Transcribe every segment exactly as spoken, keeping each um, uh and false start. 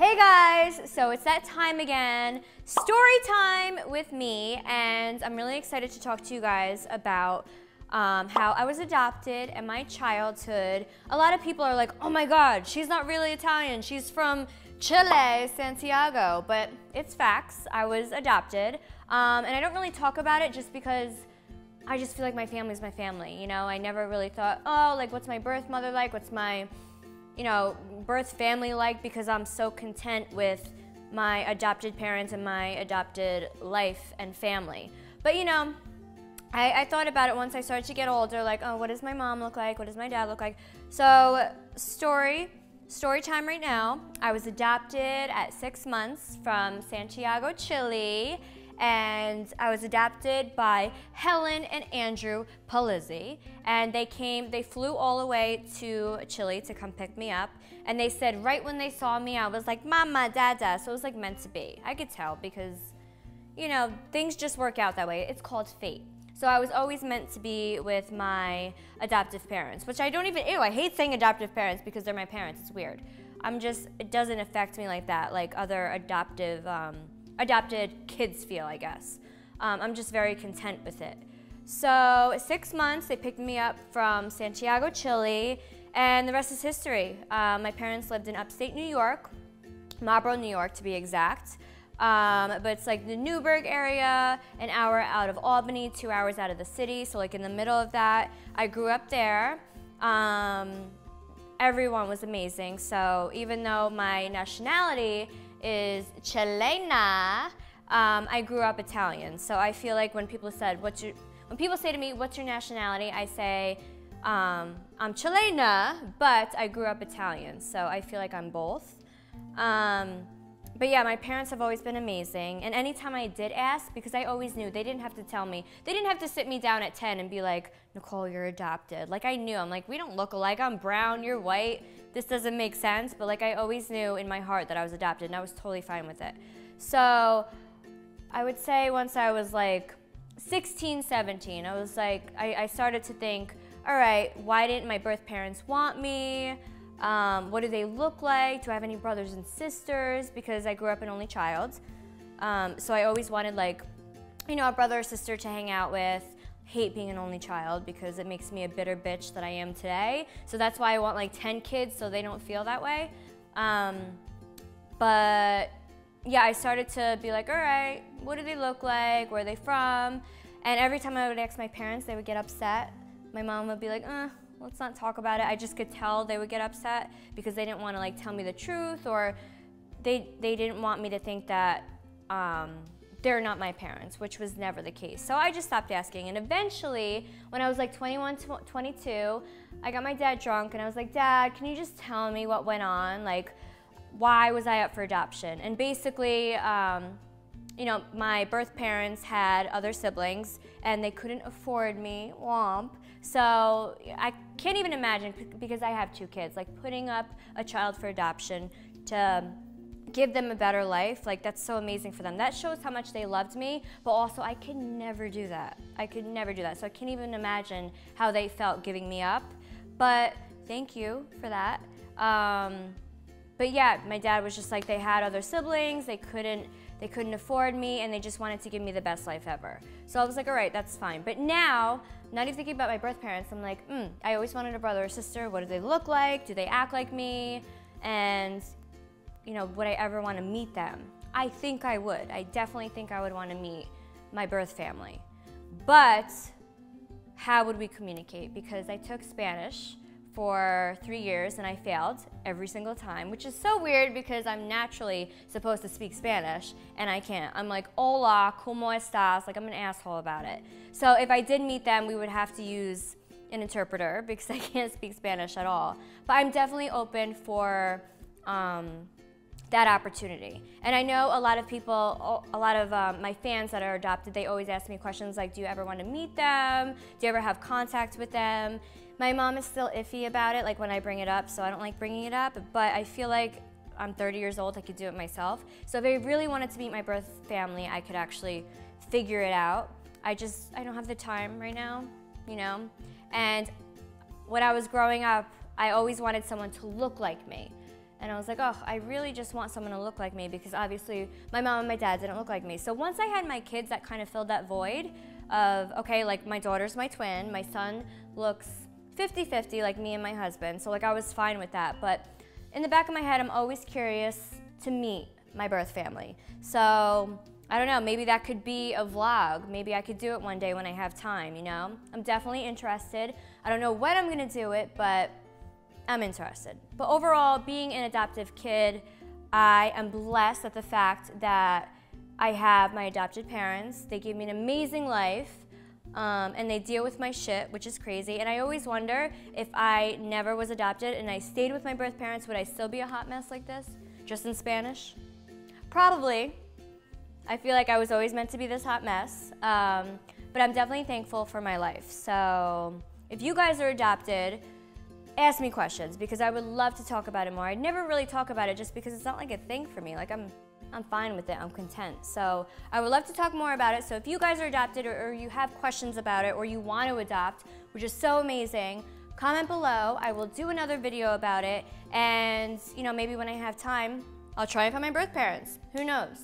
Hey guys, so it's that time again, story time with me, and I'm really excited to talk to you guys about um, how I was adopted and my childhood. A lot of people are like, oh my God, she's not really Italian, she's from Chile, Santiago, but it's facts, I was adopted, um, and I don't really talk about it just because I just feel like my family's my family, you know? I never really thought, oh, like what's my birth mother like, what's my you know, birth family like, because I'm so content with my adopted parents and my adopted life and family. But you know, I, I thought about it once I started to get older, like, oh, what does my mom look like? What does my dad look like? So story, story time right now. I was adopted at six months from Santiago, Chile, and I was adopted by Helen and Andrew Polizzi, and they came, they flew all the way to Chile to come pick me up, and they said right when they saw me, I was like, Mama, Dada, so it was like meant to be. I could tell because, you know, things just work out that way. It's called fate. So I was always meant to be with my adoptive parents, which I don't even, ew, I hate saying adoptive parents because they're my parents, it's weird. I'm just, it doesn't affect me like that, like other adoptive, um, adopted kids feel, I guess. Um, I'm just very content with it. So six months, they picked me up from Santiago, Chile, and the rest is history. Uh, my parents lived in upstate New York, Marlboro, New York to be exact, um, but it's like the Newburgh area, an hour out of Albany, two hours out of the city, so like in the middle of that. I grew up there. Um, everyone was amazing, so even though my nationality is Chilena, um, I grew up Italian, so I feel like when people said, what's your, when people say to me, what's your nationality, I say, um, I'm Chilena, but I grew up Italian, so I feel like I'm both. Um, but yeah, my parents have always been amazing, and anytime I did ask, because I always knew, they didn't have to tell me, they didn't have to sit me down at ten and be like, Nicole, you're adopted. Like I knew, I'm like, we don't look alike, I'm brown, you're white. This doesn't make sense, but like I always knew in my heart that I was adopted and I was totally fine with it. So I would say once I was like sixteen, seventeen, I was like, I, I started to think, all right, why didn't my birth parents want me? Um, what do they look like? Do I have any brothers and sisters? Because I grew up an only child. Um, so I always wanted like, you know, a brother or sister to hang out with. Hate being an only child because it makes me a bitter bitch that I am today. So that's why I want like ten kids so they don't feel that way. Um, but yeah, I started to be like, all right, what do they look like? Where are they from? And every time I would ask my parents, they would get upset. My mom would be like, uh, let's not talk about it. I just could tell they would get upset because they didn't want to like tell me the truth, or they, they didn't want me to think that, um, they're not my parents, which was never the case. So I just stopped asking, and eventually, when I was like twenty-one, twenty-two, I got my dad drunk, and I was like, Dad, can you just tell me what went on? Like, why was I up for adoption? And basically, um, you know, my birth parents had other siblings, and they couldn't afford me, womp. So I can't even imagine, because I have two kids, like putting up a child for adoption to give them a better life, like that's so amazing for them. That shows how much they loved me, but also I could never do that. I could never do that, so I can't even imagine how they felt giving me up, but thank you for that. Um, but yeah, my dad was just like, they had other siblings, they couldn't, they couldn't afford me, and they just wanted to give me the best life ever. So I was like, all right, that's fine. But now, not even thinking about my birth parents, I'm like, mm, I always wanted a brother or sister, what do they look like, do they act like me, and you know, would I ever want to meet them? I think I would. I definitely think I would want to meet my birth family. But how would we communicate? Because I took Spanish for three years and I failed every single time, which is so weird because I'm naturally supposed to speak Spanish and I can't. I'm like, hola, ¿cómo estás? Like, I'm an asshole about it. So if I did meet them, we would have to use an interpreter because I can't speak Spanish at all. But I'm definitely open for um, that opportunity. And I know a lot of people, a lot of um, my fans that are adopted, they always ask me questions like, do you ever want to meet them? Do you ever have contact with them? My mom is still iffy about it, like when I bring it up, so I don't like bringing it up, but I feel like I'm thirty years old, I could do it myself. So if I really wanted to meet my birth family, I could actually figure it out. I just, I don't have the time right now, you know? And when I was growing up, I always wanted someone to look like me. And I was like, oh, I really just want someone to look like me, because obviously my mom and my dad didn't look like me. So once I had my kids, that kind of filled that void of, okay, like my daughter's my twin, my son looks fifty fifty like me and my husband. So like I was fine with that. But in the back of my head, I'm always curious to meet my birth family. So I don't know, maybe that could be a vlog. Maybe I could do it one day when I have time, you know? I'm definitely interested. I don't know when I'm gonna do it, but I'm interested. But overall, being an adoptive kid, I am blessed at the fact that I have my adopted parents. They gave me an amazing life, um, and they deal with my shit, which is crazy. And I always wonder, if I never was adopted and I stayed with my birth parents, would I still be a hot mess like this? Just in Spanish? Probably. I feel like I was always meant to be this hot mess. Um, but I'm definitely thankful for my life. So if you guys are adopted, ask me questions, because I would love to talk about it more. I never really talk about it just because it's not like a thing for me. Like I'm, I'm fine with it, I'm content. So I would love to talk more about it. So if you guys are adopted, or, or you have questions about it, or you want to adopt, which is so amazing, comment below. I will do another video about it. And you know, maybe when I have time, I'll try and find my birth parents, who knows?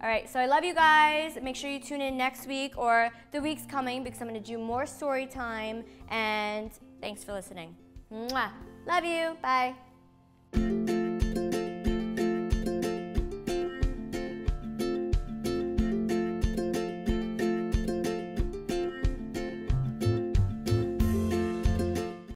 All right, so I love you guys. Make sure you tune in next week or the weeks coming, because I'm gonna do more story time, and thanks for listening. Mwah. Love you, bye.